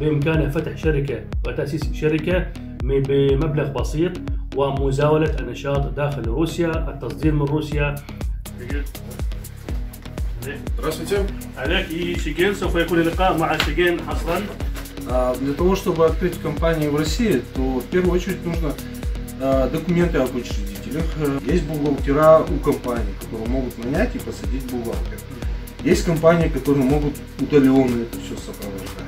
بإمكانه فتح شركة وتأسيس شركة بمبلغ بسيط ومزاولة النشاط داخل روسيا، التصدير من روسيا. И Шиген سوف يكون لقاء مع Шиген حصرا. Для того чтобы открыть компании в России, то в первую очередь нужно документы об учредителях. Есть бухгалтера у компаний, которые могут нанять и посадить бухгалтера. Есть компании, которые могут удаленно это все сопровождать.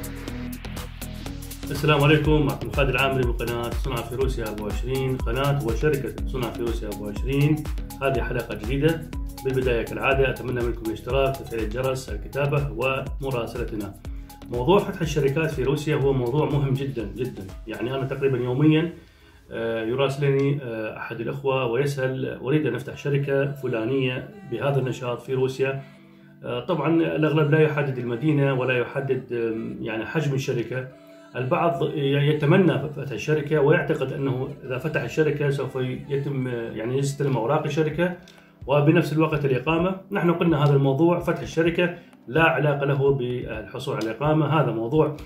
السلام عليكم، معكم خالد العامري من قناة صنع في روسيا 24، قناة وشركة صنع في روسيا 24. هذه حلقة جديدة. بالبداية كالعادة أتمنى منكم الاشتراك، تفعيل الجرس، الكتابة ومراسلتنا. موضوع فتح الشركات في روسيا هو موضوع مهم جدا جدا، يعني أنا تقريبا يوميا يراسلني أحد الأخوة ويسأل أريد أن أفتح شركة فلانية بهذا النشاط في روسيا. طبعا الأغلب لا يحدد المدينة ولا يحدد يعني حجم الشركة. البعض يتمنى فتح الشركة ويعتقد أنه إذا فتح الشركة سوف يتم يعني يستلم أوراق الشركة وبنفس الوقت الإقامة. نحن قلنا هذا الموضوع فتح الشركة لا علاقة له بالحصول على الإقامة، هذا موضوع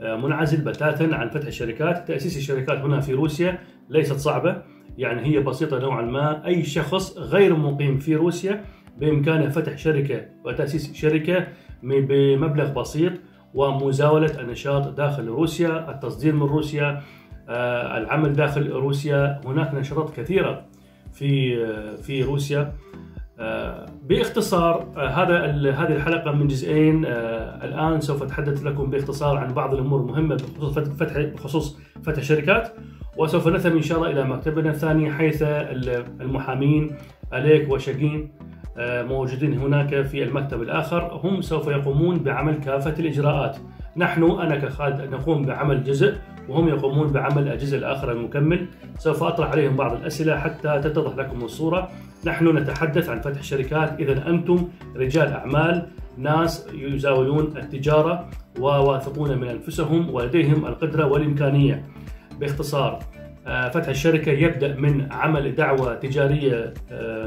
منعزل بتاتا عن فتح الشركات. تأسيس الشركات هنا في روسيا ليست صعبة، يعني هي بسيطة نوعا ما. أي شخص غير مقيم في روسيا بإمكانه فتح شركة وتأسيس شركة بمبلغ بسيط ومزاولة النشاط داخل روسيا، التصدير من روسيا، العمل داخل روسيا. هناك نشاطات كثيرة في روسيا. باختصار هذه الحلقة من جزئين. الآن سوف أتحدث لكم باختصار عن بعض الأمور المهمة بخصوص فتح شركات، وسوف نذهب إن شاء الله إلى مكتبنا الثاني حيث المحامين أليك وشيجين موجودين هناك في المكتب الآخر. هم سوف يقومون بعمل كافة الإجراءات. نحن أنا كخالد نقوم بعمل جزء وهم يقومون بعمل الجزء الآخر المكمل. سوف أطرح عليهم بعض الأسئلة حتى تتضح لكم الصورة. نحن نتحدث عن فتح الشركات. إذا أنتم رجال أعمال، ناس يزاولون التجارة وواثقون من أنفسهم ولديهم القدرة والإمكانية. باختصار فتح الشركة يبدأ من عمل دعوة تجارية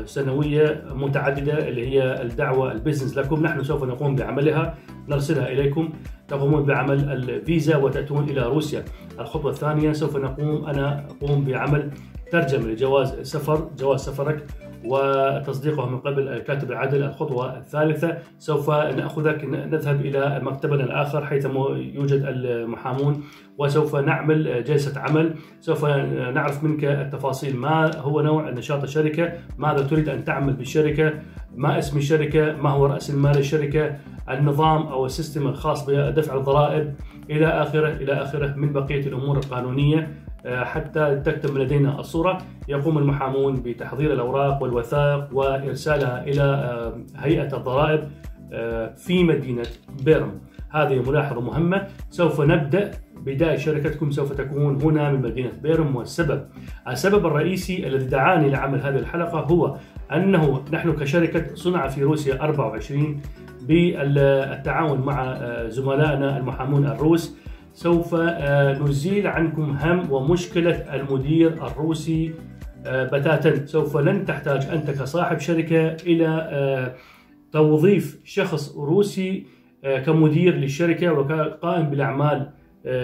سنوية متعددة، اللي هي الدعوة البيزنس لكم. نحن سوف نقوم بعملها، نرسلها إليكم، تقومون بعمل الفيزا وتأتون إلى روسيا. الخطوة الثانية سوف أنا أقوم بعمل ترجمة لجواز سفر، جواز سفرك وتصديقه من قبل الكاتب العدل. الخطوة الثالثة سوف نأخذك نذهب إلى مكتبنا الآخر حيث يوجد المحامون، وسوف نعمل جلسة عمل. سوف نعرف منك التفاصيل، ما هو نوع نشاط الشركة، ماذا تريد أن تعمل بالشركة، ما اسم الشركة، ما هو رأس المال الشركة، النظام أو السيستم الخاص بدفع الضرائب إلى آخره من بقية الأمور القانونية حتى تكتمل لدينا الصورة. يقوم المحامون بتحضير الأوراق والوثائق وإرسالها إلى هيئة الضرائب في مدينة بيرم. هذه ملاحظة مهمة. سوف نبدأ بداية شركتكم سوف تكون هنا من مدينة بيرم. والسبب الرئيسي الذي دعاني لعمل هذه الحلقة هو أنه نحن كشركة صنع في روسيا 24 بالتعاون مع زملائنا المحامون الروس سوف نزيل عنكم هم ومشكلة المدير الروسي بتاتا. سوف لن تحتاج أنت كصاحب شركة إلى توظيف شخص روسي كمدير للشركة وكقائم بالأعمال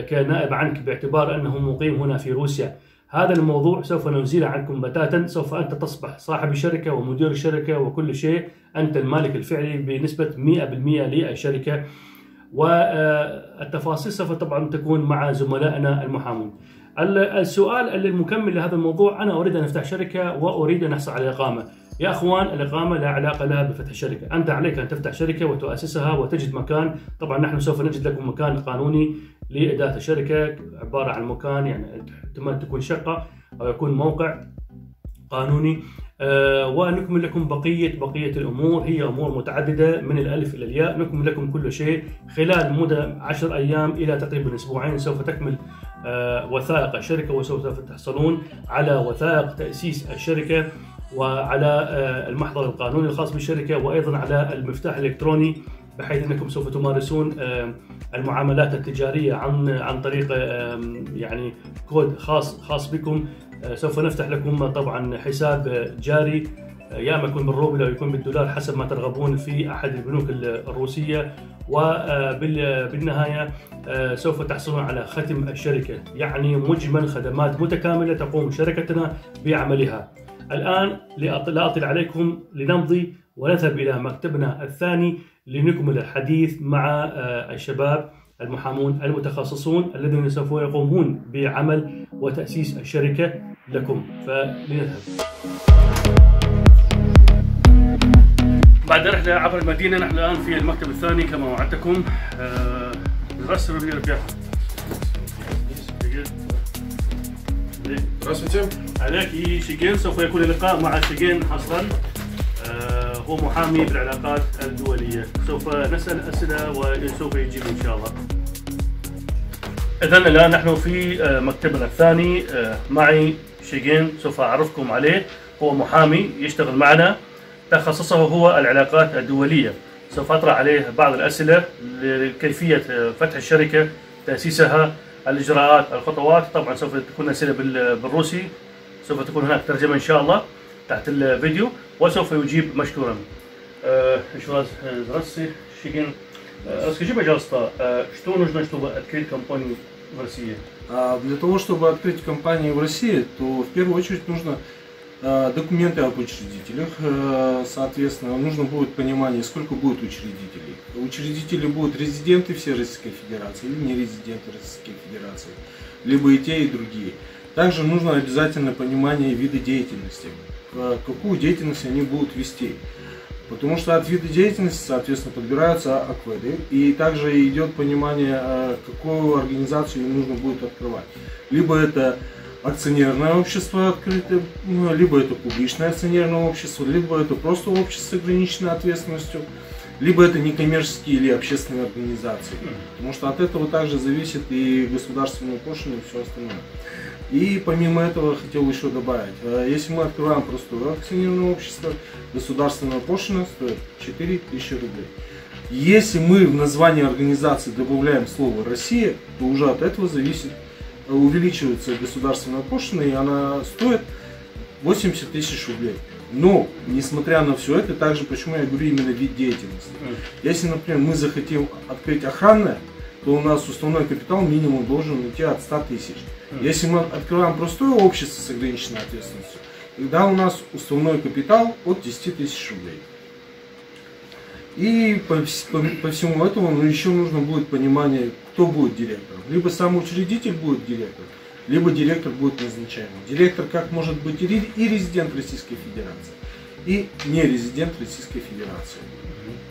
كنائب عنك باعتبار أنه مقيم هنا في روسيا. هذا الموضوع سوف نزيله عنكم بتاتا. سوف أنت تصبح صاحب الشركة ومدير الشركة وكل شيء، أنت المالك الفعلي بنسبة 100% للشركة. والتفاصيل سوف طبعا تكون مع زملائنا المحامون. السؤال المكمل لهذا الموضوع: أنا أريد أن أفتح شركة وأريد أن أحصل على إقامة. يا أخوان، الإقامة لا علاقة لها بفتح الشركة. أنت عليك أن تفتح شركة وتؤسسها وتجد مكان. طبعا نحن سوف نجد لكم مكان قانوني لإدارة الشركة، عبارة عن مكان يعني احتمال تكون شقة أو يكون موقع قانوني. ونكمل لكم بقية الأمور. هي أمور متعددة من الألف إلى الياء. نكمل لكم كل شيء خلال مدة 10 أيام إلى تقريبا أسبوعين. سوف تكمل وثائق الشركة، وسوف تحصلون على وثائق تأسيس الشركة وعلى المحضر القانوني الخاص بالشركة، وأيضا على المفتاح الإلكتروني، بحيث أنكم سوف تمارسون المعاملات التجارية عن طريق يعني كود خاص بكم. سوف نفتح لكم طبعا حساب جاري يا ما يكون بالروبل او يكون بالدولار حسب ما ترغبون في احد البنوك الروسيه، وبالنهايه سوف تحصلون على ختم الشركه، يعني مجمل خدمات متكامله تقوم شركتنا بعملها. الان لا اطل عليكم، لنمضي ونذهب الى مكتبنا الثاني لنكمل الحديث مع الشباب المحامون المتخصصون الذين سوف يقومون بعمل وتأسيس الشركة لكم، فلنذهب. بعد رحلة عبر المدينة نحن الآن في المكتب الثاني كما وعدتكم. Здравствуйте, ребята. Здравствуйте. عليك شيجين، سوف يكون اللقاء مع شيجين حصلاً. هو محامي بالعلاقات الدولية، سوف نسأل أسئلة وسوف يجيب إن شاء الله. إذا الآن نحن في مكتبنا الثاني، معي شيجين سوف أعرفكم عليه، هو محامي يشتغل معنا، تخصصه هو العلاقات الدولية. سوف أطرح عليه بعض الأسئلة لكيفية فتح الشركة، تأسيسها، الإجراءات، الخطوات. طبعا سوف تكون أسئلة بالروسي، سوف تكون هناك ترجمة إن شاء الله تحت الفيديو، وسوف يجيب مشكورا. Еще раз здравствуйте, Шигин. Расскажи, пожалуйста, что нужно, чтобы открыть компанию в России? Для того, чтобы открыть компанию в России, то в первую очередь нужно документы об учредителях. Соответственно, нужно будет понимание, сколько будет учредителей. Учредители будут резиденты всей Российской Федерации или не резиденты Российской Федерации, либо и те, и другие. Также нужно обязательно понимание вида деятельности, какую деятельность они будут вести. Потому что от вида деятельности, соответственно, подбираются акведы. И также идет понимание, какую организацию им нужно будет открывать. Либо это акционерное общество открытое, либо это публичное акционерное общество, либо это просто общество с ограниченной ответственностью, либо это некоммерческие или общественные организации. Потому что от этого также зависит и государственные пошлины, и все остальное. И помимо этого хотел еще добавить, если мы открываем простое акционерное общество, государственная пошлина стоит 4000 рублей. Если мы в название организации добавляем слово «Россия», то уже от этого зависит, увеличивается государственная пошлина, и она стоит 80 тысяч рублей. Но, несмотря на все это, также почему я говорю именно вид деятельности. Если, например, мы захотим открыть охранное, то у нас уставной капитал минимум должен идти от 100 тысяч. Если мы открываем простое общество с ограниченной ответственностью, тогда у нас уставной капитал от 10 тысяч рублей. И по всему этому еще нужно будет понимание, кто будет директором. Либо сам учредитель будет директором, либо директор будет назначаемым. Директор как может быть и резидент Российской Федерации, и не резидент Российской Федерации.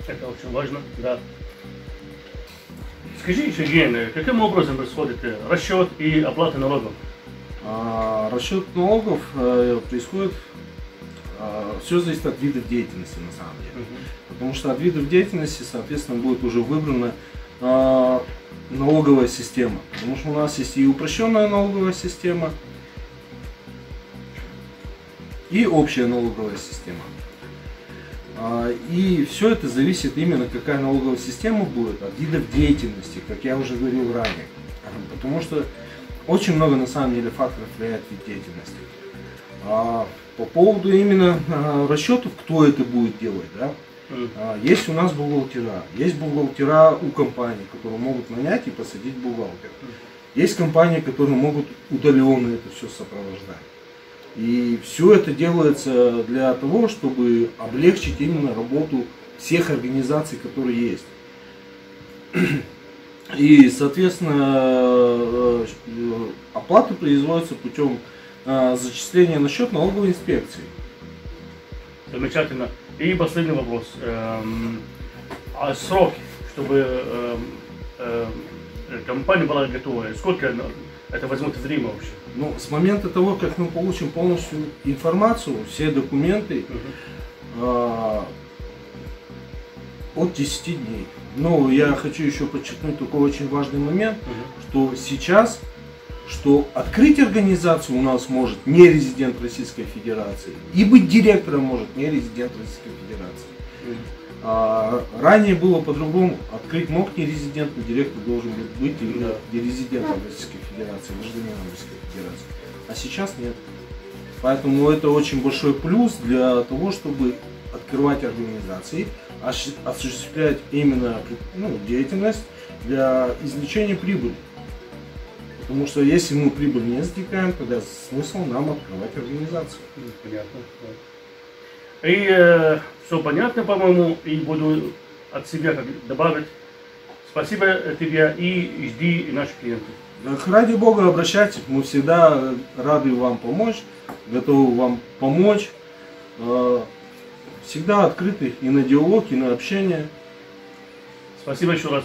Это очень важно, да. Скажи, Евгений, каким образом происходит расчет и оплата налогов? Расчет налогов происходит, все зависит от видов деятельности на самом деле. Потому что от видов деятельности, соответственно, будет уже выбрана налоговая система. Потому что у нас есть и упрощенная налоговая система, и общая налоговая система. И все это зависит именно, какая налоговая система будет, от видов деятельности, как я уже говорил ранее. Потому что очень много на самом деле факторов влияет вид деятельности. По поводу именно расчетов, кто это будет делать, да? Есть у нас бухгалтера, есть бухгалтера у компаний, которые могут нанять и посадить бухгалтера. Есть компании, которые могут удаленно это все сопровождать. И все это делается для того, чтобы облегчить именно работу всех организаций, которые есть. И, соответственно, оплата производится путем зачисления на счет налоговой инспекции. Замечательно. И последний вопрос. А срок, чтобы компания была готова, сколько это возьмет время вообще? Ну, с момента того, как мы получим полностью информацию, все документы, от 10 дней. Но я хочу еще подчеркнуть такой очень важный момент, что сейчас, что открыть организацию у нас может не резидент Российской Федерации, и быть директором может не резидент Российской Федерации. Ранее было по-другому, открыть мог не резидент, но директор должен быть резидентом Российской Федерации, гражданином Российской Федерации. А сейчас нет. Поэтому это очень большой плюс для того, чтобы открывать организации, осуществлять именно деятельность для извлечения прибыли. Потому что если мы прибыль не извлекаем, тогда смысл нам открывать организацию. Понятно. Да. И все понятно, по-моему, и буду от себя добавить. Спасибо тебе и жди наших клиентов. Ради Бога, обращайтесь, мы всегда рады вам помочь, готовы вам помочь. Всегда открыты и на диалог, и на общение. Спасибо еще раз.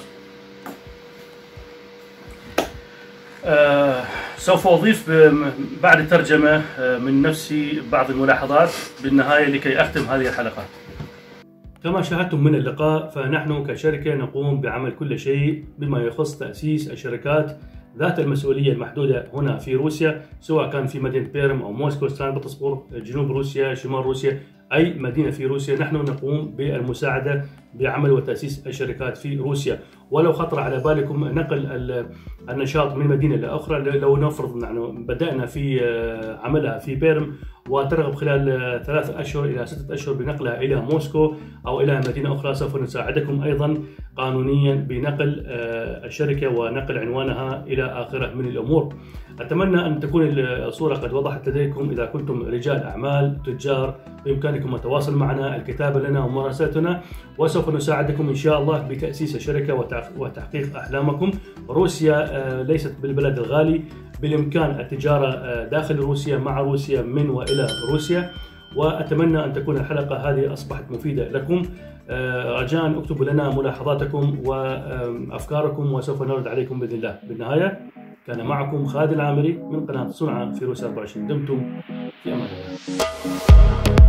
سوف أضيف بعد الترجمة من نفسي بعض الملاحظات بالنهاية لكي أختم هذه الحلقة. كما شاهدتم من اللقاء فنحن كشركة نقوم بعمل كل شيء بما يخص تأسيس الشركات ذات المسؤولية المحدودة هنا في روسيا، سواء كان في مدينة بيرم أو موسكو، سان بطرسبرغ، جنوب روسيا، شمال روسيا، أي مدينة في روسيا نحن نقوم بالمساعدة بعمل وتأسيس الشركات في روسيا. ولو خطر على بالكم نقل النشاط من مدينة لأخرى، لو نفرض نحن بدأنا في عملها في بيرم وترغب خلال 3 أشهر إلى 6 أشهر بنقلها إلى موسكو أو إلى مدينة أخرى، سوف نساعدكم أيضا قانونيا بنقل الشركة ونقل عنوانها إلى آخره من الأمور. أتمنى أن تكون الصورة قد وضحت لديكم. إذا كنتم رجال أعمال تجار بإمكانكم التواصل معنا، الكتابة لنا ومراسلتنا، وسوف نساعدكم إن شاء الله بتأسيس الشركة وتحقيق أحلامكم. روسيا ليست بالبلد الغالي، بالإمكان التجارة داخل روسيا، مع روسيا، من وإلى روسيا. وأتمنى أن تكون الحلقة هذه أصبحت مفيدة لكم. رجاء اكتبوا لنا ملاحظاتكم وأفكاركم وسوف نرد عليكم بإذن الله. بالنهاية كان معكم خالد العامري من قناة صنع في روسيا 24. دمتم في أمان الله.